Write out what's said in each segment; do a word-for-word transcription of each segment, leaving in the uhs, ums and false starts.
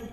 Red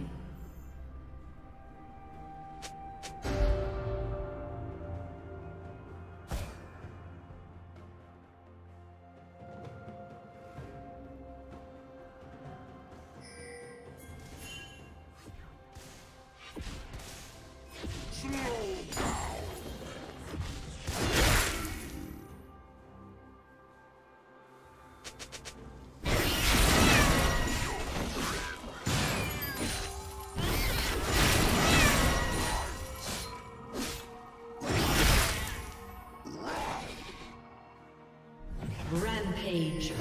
Rampage.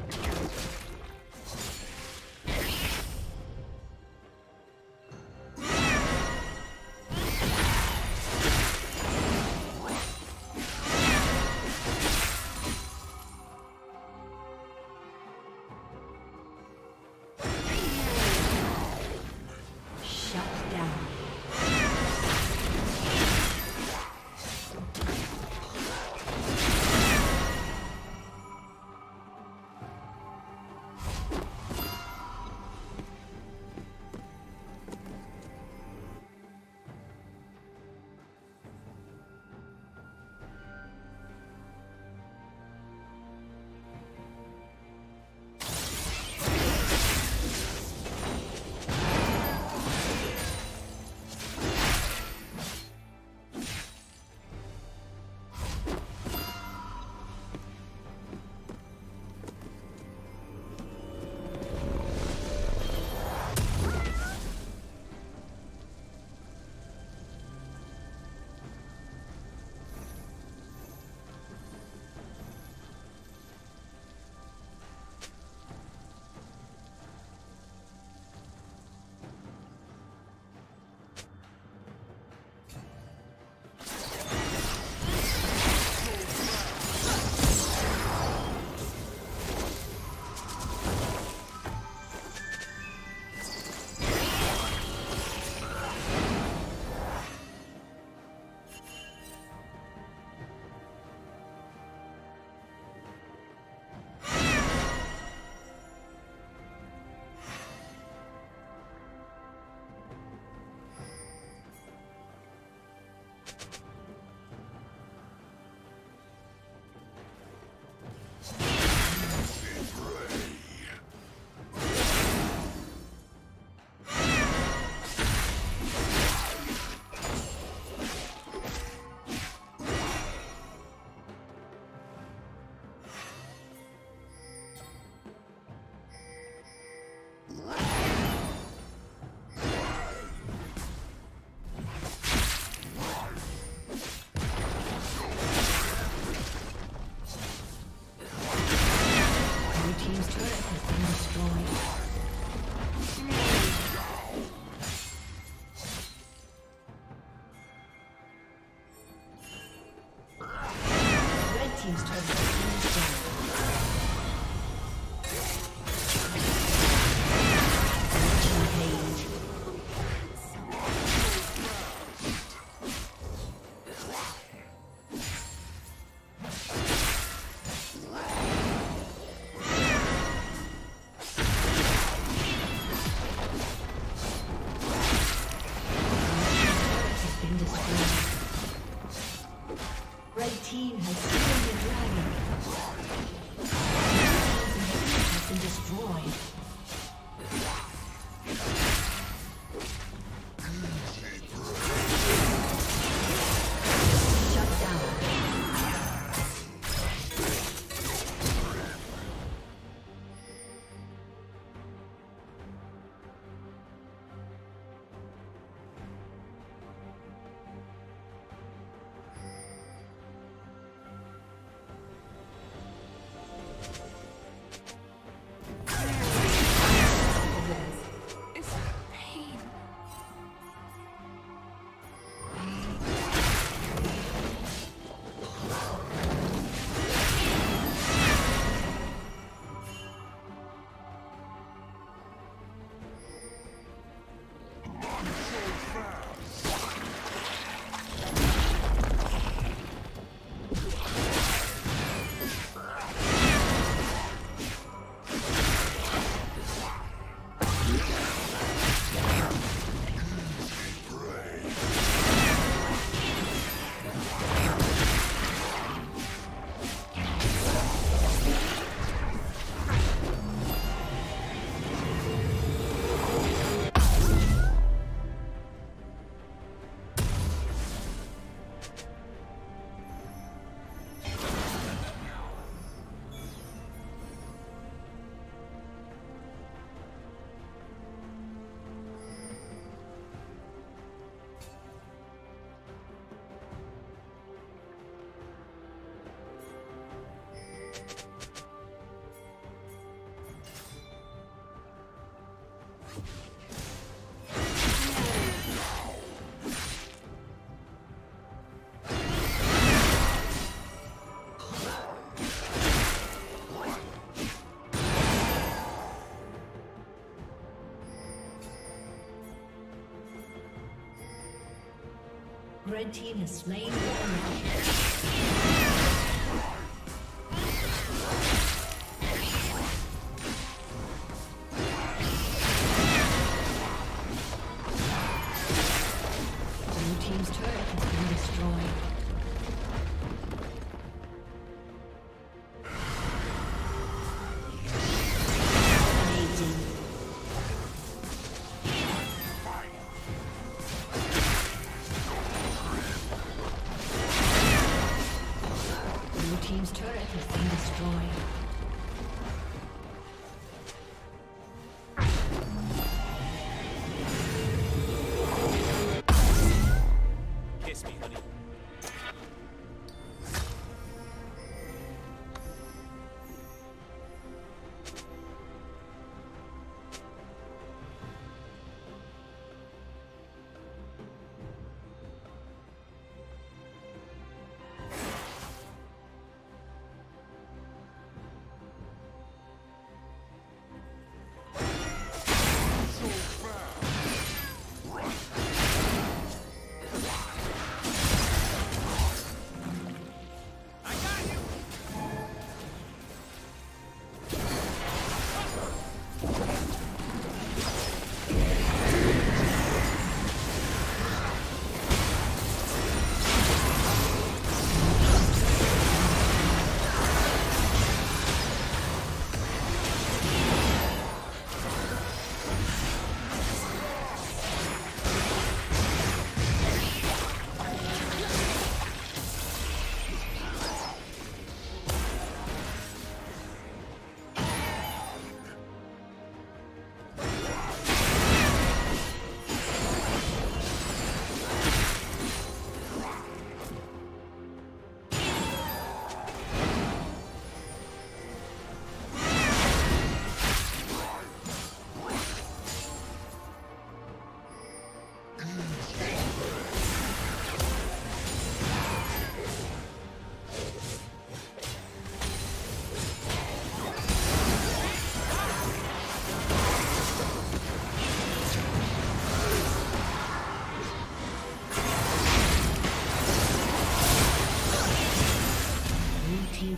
Red team has slain the enemy.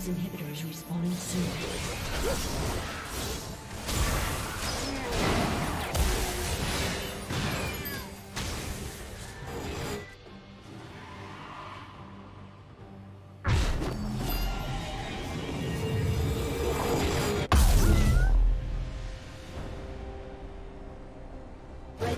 Inhibitor is respawning soon. Blue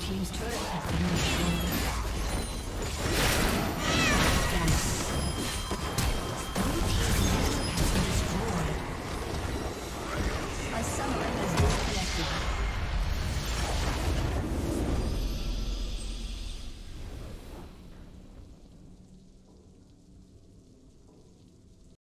team's turret has been destroyed.